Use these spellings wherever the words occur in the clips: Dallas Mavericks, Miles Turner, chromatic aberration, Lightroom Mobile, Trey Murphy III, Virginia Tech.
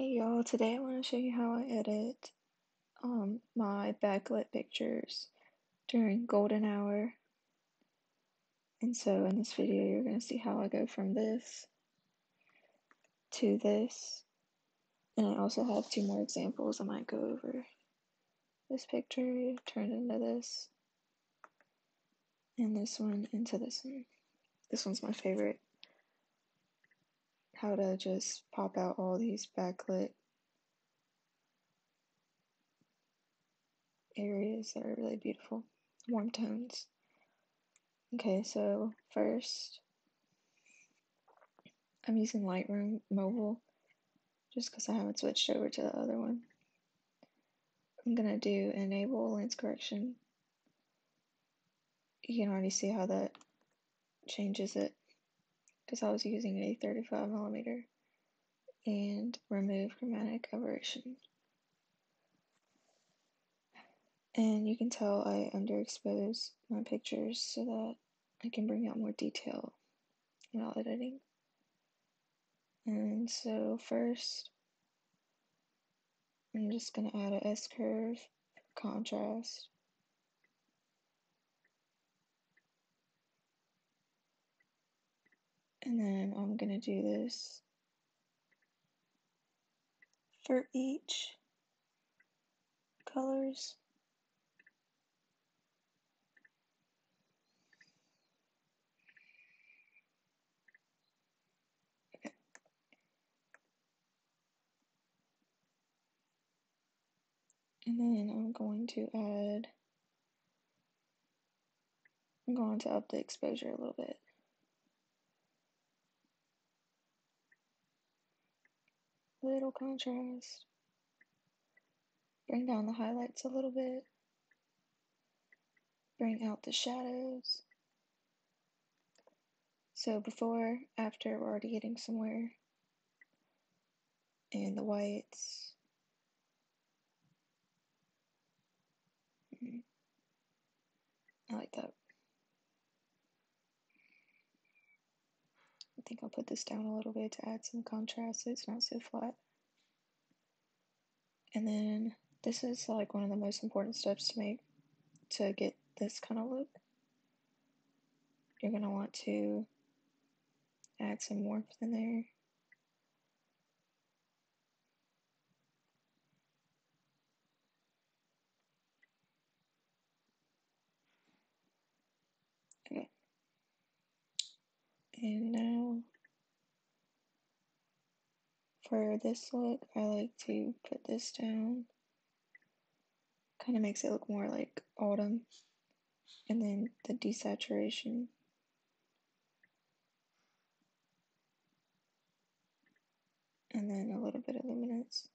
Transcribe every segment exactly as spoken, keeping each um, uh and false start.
Hey y'all, today I want to show you how I edit um, my backlit pictures during golden hour. And so in this video you're going to see how I go from this to this. And I also have two more examples. I might go over this picture, turn it into this, and this one into this one. This one's my favorite. How to just pop out all these backlit areas that are really beautiful, warm tones. Okay, so first, I'm using Lightroom Mobile just because I haven't switched over to the other one. I'm gonna do enable lens correction. You can already see how that changes it, because I was using a thirty-five millimeter, and remove chromatic aberration. And you can tell I underexpose my pictures so that I can bring out more detail while editing. And so first, I'm just gonna add an S-curve for contrast. And then I'm going to do this for each colors. Okay. And then I'm going to add, I'm going to up the exposure a little bit. Little contrast, bring down the highlights a little bit, bring out the shadows. So before, after, we're already getting somewhere, and the whites. I like that. I think I'll put this down a little bit to add some contrast so it's not so flat. And then this is like one of the most important steps to make to get this kind of look. You're going to want to add some warmth in there. And now, for this look, I like to put this down. Kind of makes it look more like autumn. And then the desaturation. And then a little bit of luminance.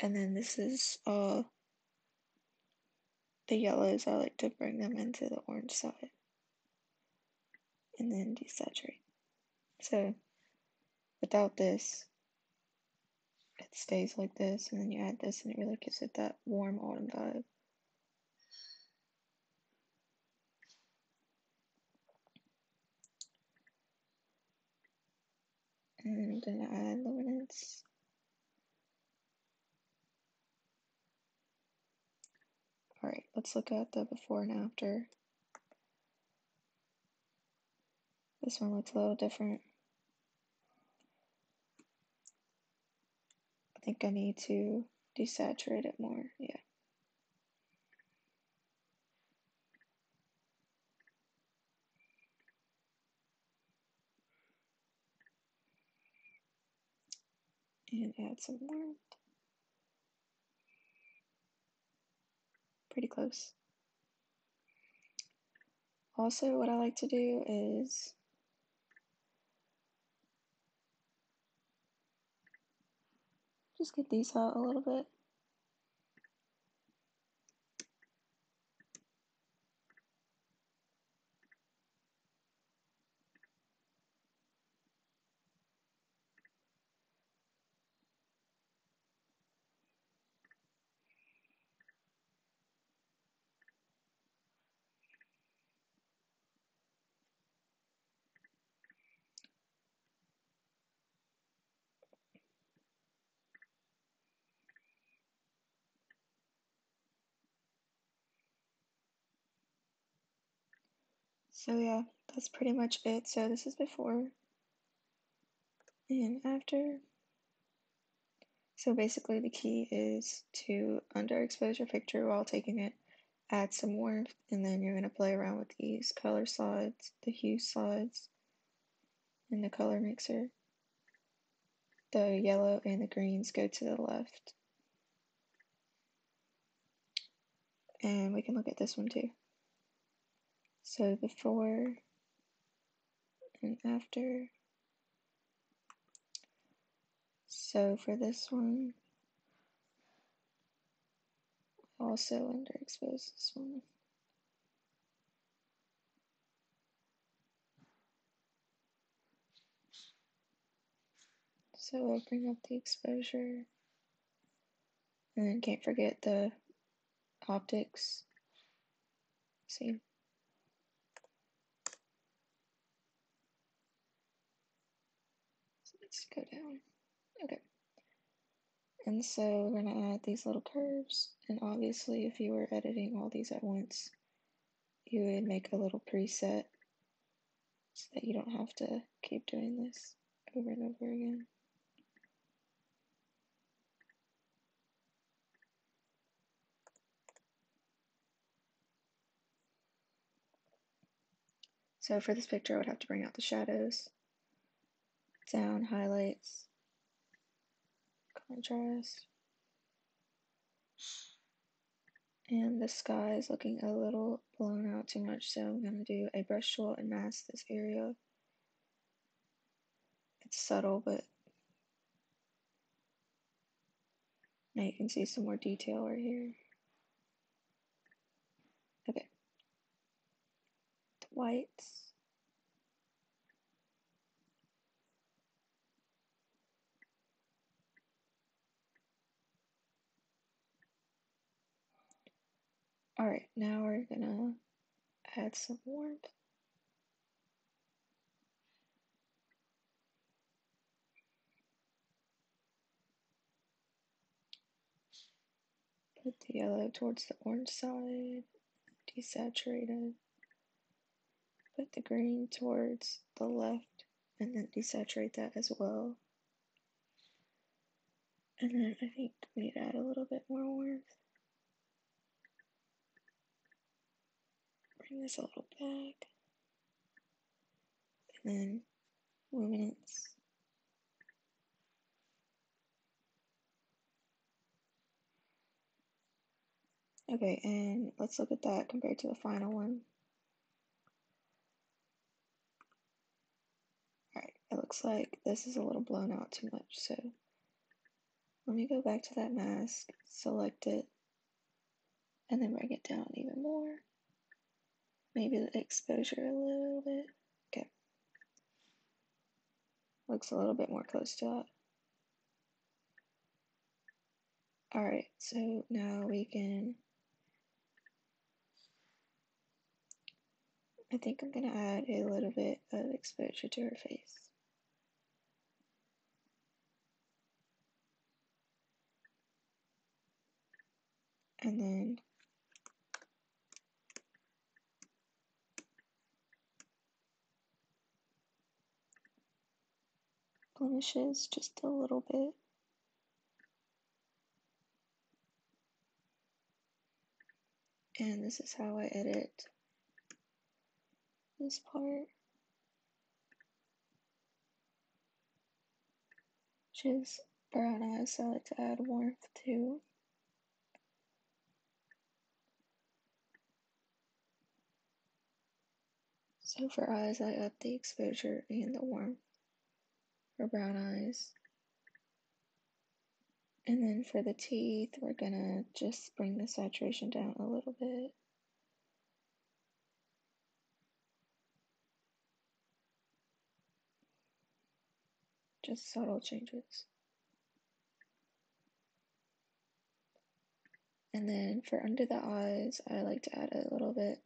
And then this is uh, the yellows. I like to bring them into the orange side. And then desaturate. So without this, it stays like this, and then you add this and it really gives it that warm autumn vibe. And then add luminance. All right, let's look at the before and after. This one looks a little different. I think I need to desaturate it more, yeah. And add some warmth. Pretty close. Also, what I like to do is just get these out a little bit. So yeah, that's pretty much it. So this is before and after. So basically the key is to underexpose your picture while taking it, add some warmth, and then you're gonna play around with these color solids, the hue solids, and the color mixer. The yellow and the greens go to the left. And we can look at this one too. So before and after. So for this one, also underexpose this one. So we'll bring up the exposure. And then can't forget the optics. See? So let's go down. Okay. And so we're going to add these little curves. And obviously, if you were editing all these at once, you would make a little preset so that you don't have to keep doing this over and over again. So for this picture, I would have to bring out the shadows, down, highlights, contrast, and the sky is looking a little blown out too much, so I'm going to do a brush tool and mask this area. It's subtle, but now you can see some more detail right here. Okay. Whites. All right, now we're gonna add some warmth. Put the yellow towards the orange side, desaturate it. Put the green towards the left and then desaturate that as well. And then I think we need to add a little bit more warmth. Bring this a little back. And then luminance. Okay, and let's look at that compared to the final one. It looks like this is a little blown out too much, so let me go back to that mask, select it, and then bring it down even more. Maybe the exposure a little bit. Okay. Looks a little bit more close to that. Alright, so now we can... I think I'm gonna add a little bit of exposure to her face. And then blemishes just a little bit. And this is how I edit this part, which is brown eyes, so I like to add warmth to. So for eyes, I up the exposure and the warmth for brown eyes. And then for the teeth, we're gonna just bring the saturation down a little bit. Just subtle changes. And then for under the eyes, I like to add a little bit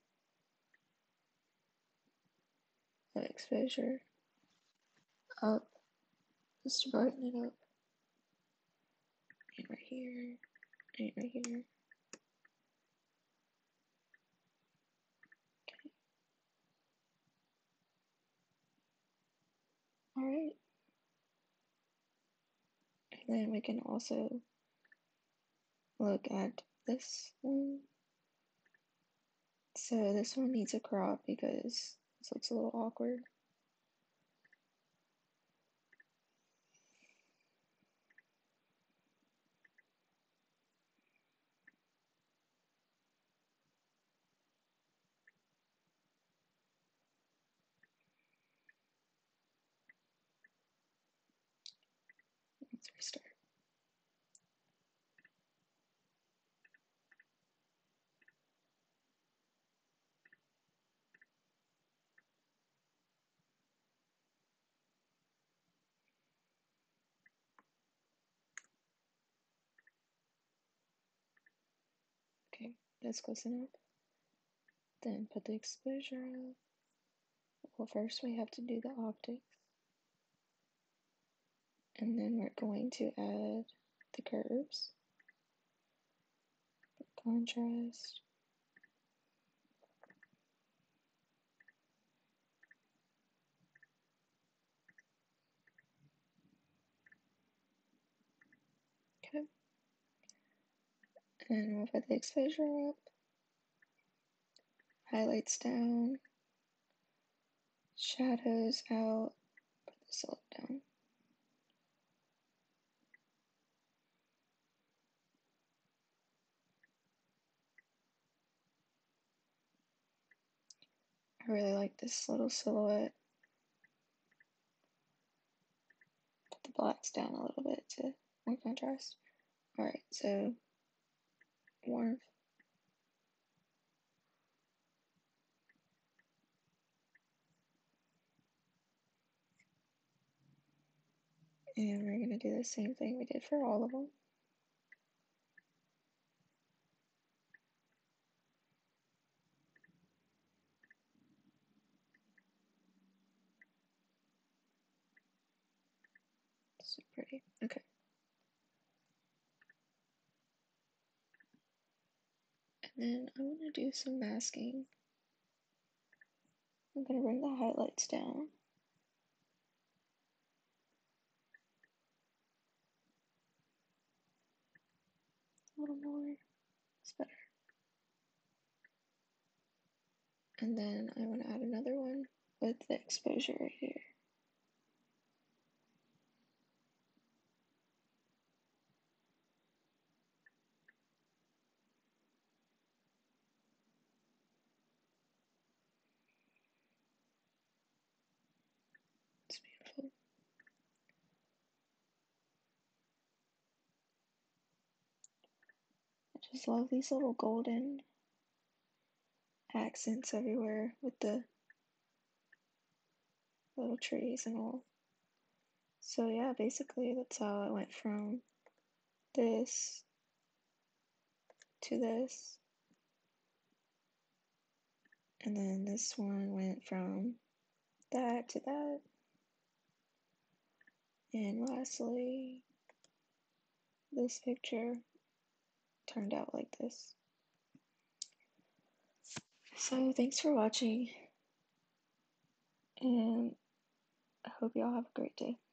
of exposure up, just to brighten it up. And right here, and right here. Okay. All right. And then we can also look at this one. So this one needs a crop because this looks a little awkward. Let's restart. Okay, that's close enough. Then put the exposure up. Well, first we have to do the optics. And then we're going to add the curves, contrast, okay, and we'll put the exposure up, highlights down, shadows out, put the salt down. I really like this little silhouette. Put the blacks down a little bit to more contrast. Alright, so warmth. And we're going to do the same thing we did for all of them. So pretty. Okay. And then I want to do some masking. I'm going to bring the highlights down. A little more. It's better. And then I want to add another one with the exposure right here. Just love these little golden accents everywhere with the little trees and all. So yeah, basically that's how I went from this to this. And then this one went from that to that. And lastly, this picture turned out like this. So thanks for watching, and I hope y'all have a great day.